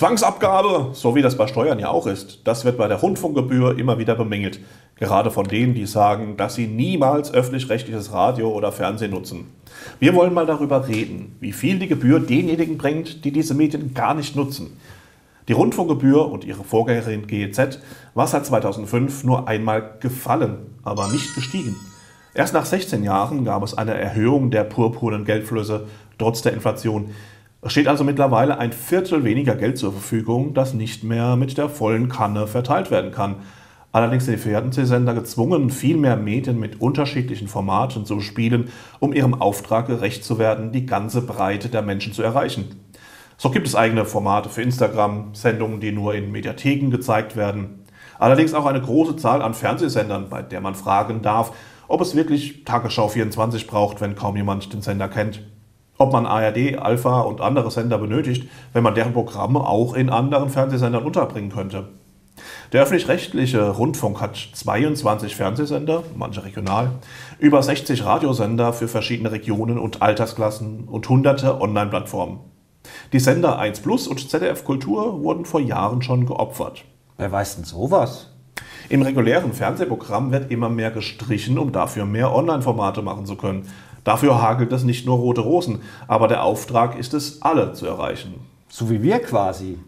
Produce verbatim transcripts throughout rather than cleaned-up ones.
Zwangsabgabe, so wie das bei Steuern ja auch ist, das wird bei der Rundfunkgebühr immer wieder bemängelt. Gerade von denen, die sagen, dass sie niemals öffentlich-rechtliches Radio oder Fernsehen nutzen. Wir wollen mal darüber reden, wie viel die Gebühr denjenigen bringt, die diese Medien gar nicht nutzen. Die Rundfunkgebühr und ihre Vorgängerin G E Z war seit zweitausendfünf nur einmal gefallen, aber nicht gestiegen. Erst nach sechzehn Jahren gab es eine Erhöhung der purpurnen Geldflüsse, trotz der Inflation. Es steht also mittlerweile ein Viertel weniger Geld zur Verfügung, das nicht mehr mit der vollen Kanne verteilt werden kann. Allerdings sind die Fernsehsender gezwungen, viel mehr Medien mit unterschiedlichen Formaten zu bespielen, um ihrem Auftrag gerecht zu werden, die ganze Breite der Menschen zu erreichen. So gibt es eigene Formate für Instagram, Sendungen, die nur in Mediatheken gezeigt werden. Allerdings auch eine große Zahl an Fernsehsendern, bei der man fragen darf, ob es wirklich tagesschau vierundzwanzig braucht, wenn kaum jemand den Sender kennt. Ob man A R D, Alpha und andere Sender benötigt, wenn man deren Programme auch in anderen Fernsehsendern unterbringen könnte. Der öffentlich-rechtliche Rundfunk hat zweiundzwanzig Fernsehsender, manche regional, über sechzig Radiosender für verschiedene Regionen und Altersklassen und hunderte Online-Plattformen. Die Sender Eins plus und Z D F Kultur wurden vor Jahren schon geopfert. Wer weiß denn sowas? Im regulären Fernsehprogramm wird immer mehr gestrichen, um dafür mehr Online-Formate machen zu können. Dafür hagelt es nicht nur Rote Rosen, aber der Auftrag ist es, alle zu erreichen. So wie wir quasi.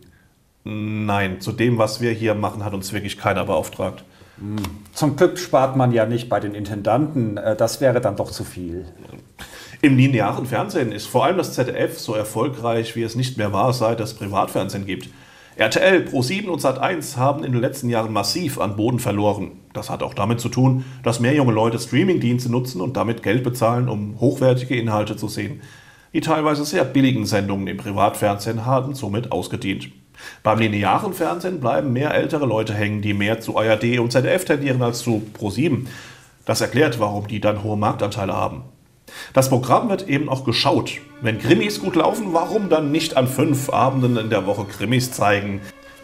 Nein, zu dem, was wir hier machen, hat uns wirklich keiner beauftragt. Zum Glück spart man ja nicht bei den Intendanten, das wäre dann doch zu viel. Im linearen Fernsehen ist vor allem das Z D F so erfolgreich, wie es nicht mehr war, seit es Privatfernsehen gibt. R T L, ProSieben und Sat eins haben in den letzten Jahren massiv an Boden verloren. Das hat auch damit zu tun, dass mehr junge Leute Streamingdienste nutzen und damit Geld bezahlen, um hochwertige Inhalte zu sehen. Die teilweise sehr billigen Sendungen im Privatfernsehen haben somit ausgedient. Beim linearen Fernsehen bleiben mehr ältere Leute hängen, die mehr zu A R D und Z D F tendieren als zu ProSieben. Das erklärt, warum die dann hohe Marktanteile haben. Das Programm wird eben auch geschaut. Wenn Krimis gut laufen, warum dann nicht an fünf Abenden in der Woche Krimis zeigen?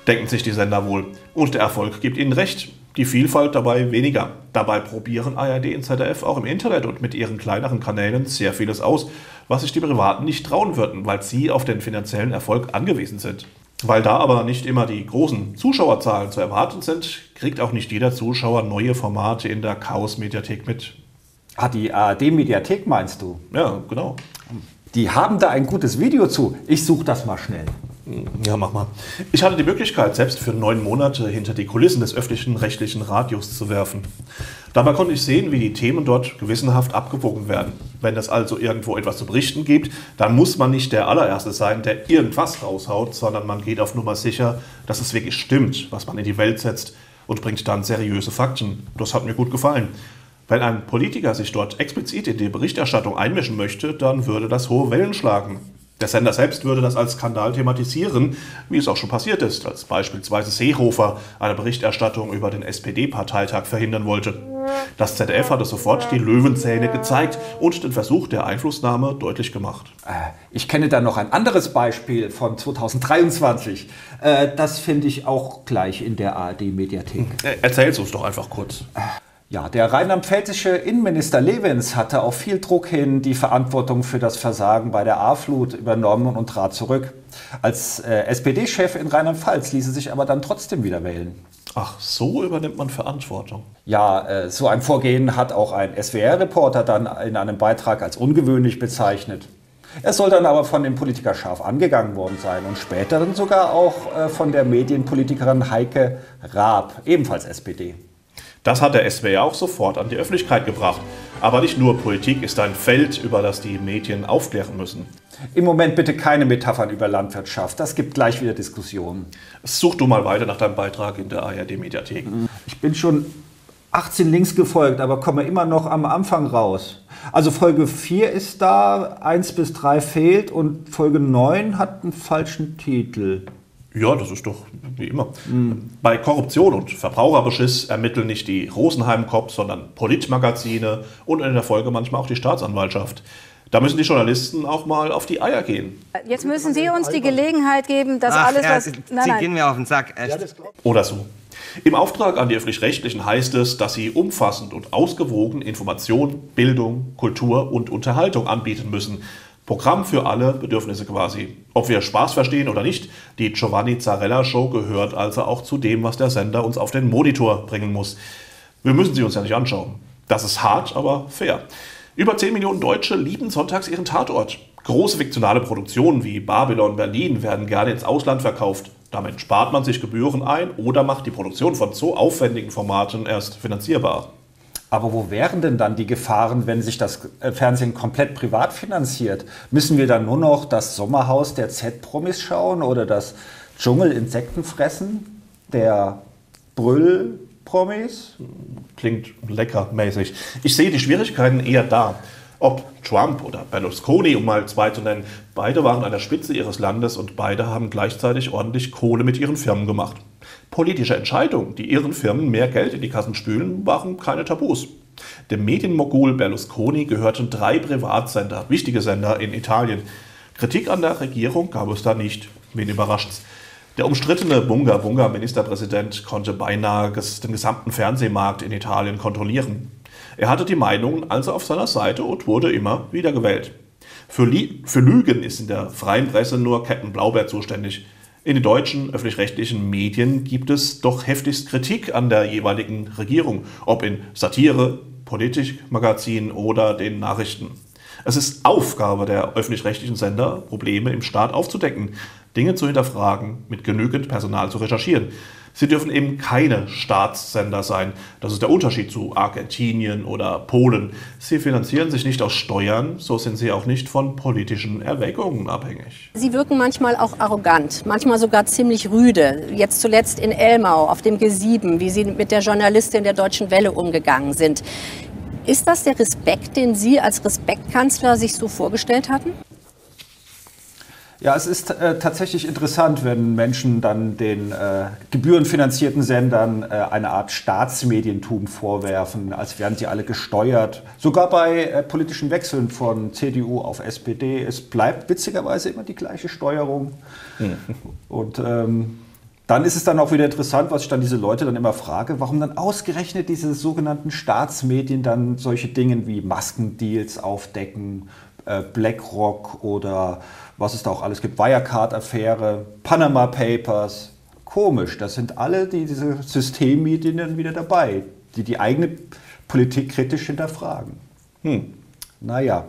Denken sich die Sender wohl. Und der Erfolg gibt ihnen recht. Die Vielfalt dabei weniger. Dabei probieren A R D und Z D F auch im Internet und mit ihren kleineren Kanälen sehr vieles aus, was sich die Privaten nicht trauen würden, weil sie auf den finanziellen Erfolg angewiesen sind. Weil da aber nicht immer die großen Zuschauerzahlen zu erwarten sind, kriegt auch nicht jeder Zuschauer neue Formate in der Chaos-Mediathek mit. Ah, die A R D-Mediathek meinst du? Ja, genau. Die haben da ein gutes Video zu. Ich suche das mal schnell. Ja, mach mal. Ich hatte die Möglichkeit, selbst für neun Monate hinter die Kulissen des öffentlichen rechtlichen Radios zu werfen. Dabei konnte ich sehen, wie die Themen dort gewissenhaft abgewogen werden. Wenn es also irgendwo etwas zu berichten gibt, dann muss man nicht der Allererste sein, der irgendwas raushaut, sondern man geht auf Nummer sicher, dass es wirklich stimmt, was man in die Welt setzt und bringt dann seriöse Fakten. Das hat mir gut gefallen. Wenn ein Politiker sich dort explizit in die Berichterstattung einmischen möchte, dann würde das hohe Wellen schlagen. Der Sender selbst würde das als Skandal thematisieren, wie es auch schon passiert ist, als beispielsweise Seehofer eine Berichterstattung über den S P D-Parteitag verhindern wollte. Das Z D F hatte sofort die Löwenzähne gezeigt und den Versuch der Einflussnahme deutlich gemacht. Ich kenne da noch ein anderes Beispiel von zweitausenddreiundzwanzig. Das finde ich auch gleich in der A R D-Mediathek. Erzähl's uns doch einfach kurz. Ja, der rheinland-pfälzische Innenminister Lewentz hatte auf viel Druck hin die Verantwortung für das Versagen bei der Ahrflut übernommen und trat zurück. Als äh, S P D-Chef in Rheinland-Pfalz ließ er sich aber dann trotzdem wieder wählen. Ach, so übernimmt man Verantwortung. Ja, äh, so ein Vorgehen hat auch ein S W R-Reporter dann in einem Beitrag als ungewöhnlich bezeichnet. Er soll dann aber von dem Politiker scharf angegangen worden sein und später dann sogar auch äh, von der Medienpolitikerin Heike Raab, ebenfalls S P D. Das hat der S W R auch sofort an die Öffentlichkeit gebracht. Aber nicht nur Politik ist ein Feld, über das die Medien aufklären müssen. Im Moment bitte keine Metaphern über Landwirtschaft. Das gibt gleich wieder Diskussionen. Such du mal weiter nach deinem Beitrag in der A R D-Mediathek. Ich bin schon achtzehn Links gefolgt, aber komme immer noch am Anfang raus. Also Folge vier ist da, eins bis drei fehlt und Folge neun hat einen falschen Titel. Ja, das ist doch wie immer. Mhm. Bei Korruption und Verbraucherbeschiss ermitteln nicht die Rosenheim-Cops, sondern Politmagazine und in der Folge manchmal auch die Staatsanwaltschaft. Da müssen die Journalisten auch mal auf die Eier gehen. Jetzt müssen Sie uns die Gelegenheit geben, dass Ach, alles, was... Ja, nein, Sie nein. gehen mir auf den Sack, echt. Oder so. Im Auftrag an die Öffentlich-Rechtlichen heißt es, dass sie umfassend und ausgewogen Information, Bildung, Kultur und Unterhaltung anbieten müssen. Programm für alle Bedürfnisse quasi. Ob wir Spaß verstehen oder nicht, die Giovanni-Zarella-Show gehört also auch zu dem, was der Sender uns auf den Monitor bringen muss. Wir müssen sie uns ja nicht anschauen. Das ist hart, aber fair. Über zehn Millionen Deutsche lieben sonntags ihren Tatort. Große fiktionale Produktionen wie Babylon Berlin werden gerne ins Ausland verkauft. Damit spart man sich Gebühren ein oder macht die Produktion von so aufwendigen Formaten erst finanzierbar. Aber wo wären denn dann die Gefahren, wenn sich das Fernsehen komplett privat finanziert? Müssen wir dann nur noch das Sommerhaus der Z-Promis schauen oder das Dschungel-Insektenfressen der Brüll-Promis? Klingt lecker mäßig. Ich sehe die Schwierigkeiten eher da. Ob Trump oder Berlusconi, um mal zwei zu nennen, beide waren an der Spitze ihres Landes und beide haben gleichzeitig ordentlich Kohle mit ihren Firmen gemacht. Politische Entscheidungen, die ihren Firmen mehr Geld in die Kassen spülen, waren keine Tabus. Dem Medienmogul Berlusconi gehörten drei Privatsender, wichtige Sender in Italien. Kritik an der Regierung gab es da nicht. Wen überrascht's? Der umstrittene Bunga-Bunga-Ministerpräsident konnte beinahe den gesamten Fernsehmarkt in Italien kontrollieren. Er hatte die Meinungen also auf seiner Seite und wurde immer wieder gewählt. Für, Lie- für Lügen ist in der freien Presse nur Captain Blaubär zuständig. In den deutschen öffentlich-rechtlichen Medien gibt es doch heftigst Kritik an der jeweiligen Regierung, ob in Satire, Politikmagazinen oder den Nachrichten. Es ist Aufgabe der öffentlich-rechtlichen Sender, Probleme im Staat aufzudecken, Dinge zu hinterfragen, mit genügend Personal zu recherchieren. Sie dürfen eben keine Staatssender sein. Das ist der Unterschied zu Argentinien oder Polen. Sie finanzieren sich nicht aus Steuern, so sind sie auch nicht von politischen Erwägungen abhängig. Sie wirken manchmal auch arrogant, manchmal sogar ziemlich rüde. Jetzt zuletzt in Elmau auf dem G sieben, wie Sie mit der Journalistin der Deutschen Welle umgegangen sind. Ist das der Respekt, den Sie als Respektkanzler sich so vorgestellt hatten? Ja, es ist äh, tatsächlich interessant, wenn Menschen dann den äh, gebührenfinanzierten Sendern äh, eine Art Staatsmedientum vorwerfen, als wären sie alle gesteuert. Sogar bei äh, politischen Wechseln von C D U auf S P D, es bleibt witzigerweise immer die gleiche Steuerung. Mhm. Und ähm, dann ist es dann auch wieder interessant, was ich dann diese Leute dann immer frage, warum dann ausgerechnet diese sogenannten Staatsmedien dann solche Dinge wie Maskendeals aufdecken, äh, BlackRock oder was es da auch alles gibt, Wirecard-Affäre, Panama Papers. Komisch, das sind alle die, diese Systemmedien dann wieder dabei, die die eigene Politik kritisch hinterfragen. Hm. Naja,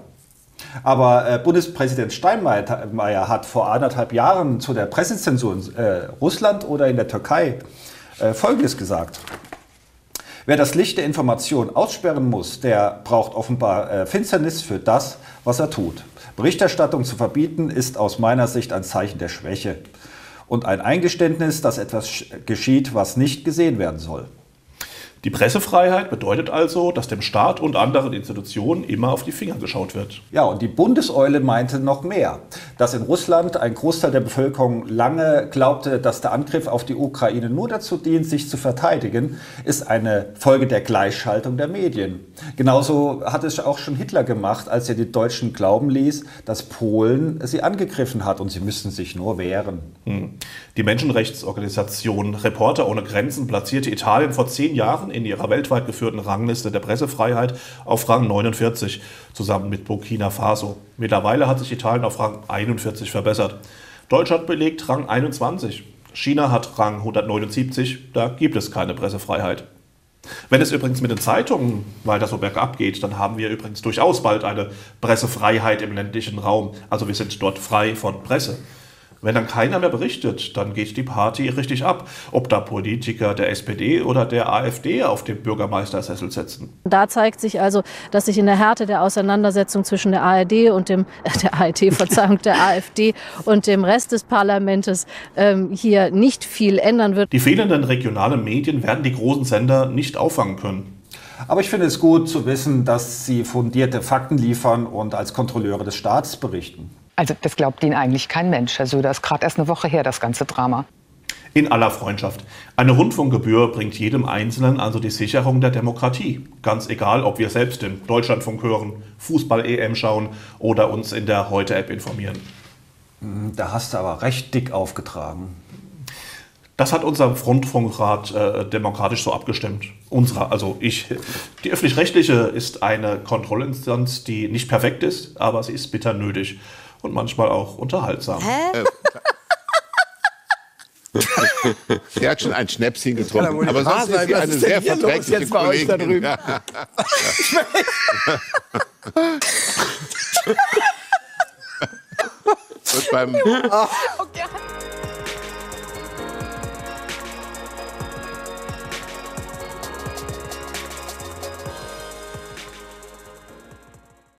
aber äh, Bundespräsident Steinmeier hat vor anderthalb Jahren zu der Pressezensur in äh, Russland oder in der Türkei äh, Folgendes gesagt. Wer das Licht der Information aussperren muss, der braucht offenbar äh, Finsternis für das, was er tut. Berichterstattung zu verbieten, ist aus meiner Sicht ein Zeichen der Schwäche und ein Eingeständnis, dass etwas geschieht, was nicht gesehen werden soll. Die Pressefreiheit bedeutet also, dass dem Staat und anderen Institutionen immer auf die Finger geschaut wird. Ja, und die Bundeseule meinte noch mehr, dass in Russland ein Großteil der Bevölkerung lange glaubte, dass der Angriff auf die Ukraine nur dazu dient, sich zu verteidigen, ist eine Folge der Gleichschaltung der Medien. Genauso hat es auch schon Hitler gemacht, als er die Deutschen glauben ließ, dass Polen sie angegriffen hat und sie müssten sich nur wehren. Die Menschenrechtsorganisation Reporter ohne Grenzen platzierte Italien vor zehn Jahren in ihrer weltweit geführten Rangliste der Pressefreiheit auf Rang neunundvierzig, zusammen mit Burkina Faso. Mittlerweile hat sich Italien auf Rang einundvierzig verbessert. Deutschland belegt Rang einundzwanzig. China hat Rang hundertneunundsiebzig, da gibt es keine Pressefreiheit. Wenn es übrigens mit den Zeitungen weiter so bergab geht, dann haben wir übrigens durchaus bald eine Pressefreiheit im ländlichen Raum. Also wir sind dort frei von Presse. Wenn dann keiner mehr berichtet, dann geht die Party richtig ab. Ob da Politiker der S P D oder der A f D auf dem Bürgermeistersessel sitzen. Da zeigt sich also, dass sich in der Härte der Auseinandersetzung zwischen der A R D und dem, der A R D, Verzeihung, der A f D und dem Rest des Parlamentes ähm, hier nicht viel ändern wird. Die fehlenden regionalen Medien werden die großen Sender nicht auffangen können. Aber ich finde es gut zu wissen, dass sie fundierte Fakten liefern und als Kontrolleure des Staates berichten. Also das glaubt Ihnen eigentlich kein Mensch, Herr Söder. Das ist gerade erst eine Woche her, das ganze Drama. In aller Freundschaft. Eine Rundfunkgebühr bringt jedem Einzelnen also die Sicherung der Demokratie. Ganz egal, ob wir selbst den Deutschlandfunk hören, Fußball-E M schauen oder uns in der Heute-App informieren. Da hast du aber recht dick aufgetragen. Das hat unser Frontfunkrat äh, demokratisch so abgestimmt. Unsere, also ich. Die Öffentlich-Rechtliche ist eine Kontrollinstanz, die nicht perfekt ist, aber sie ist bitter nötig und manchmal auch unterhaltsam. Hä? Sie hat schon ein Schnäpschen getrunken, aber sonst sein, ist sie eine ist sehr verträgliche Kollegin. Ja. Und beim, oh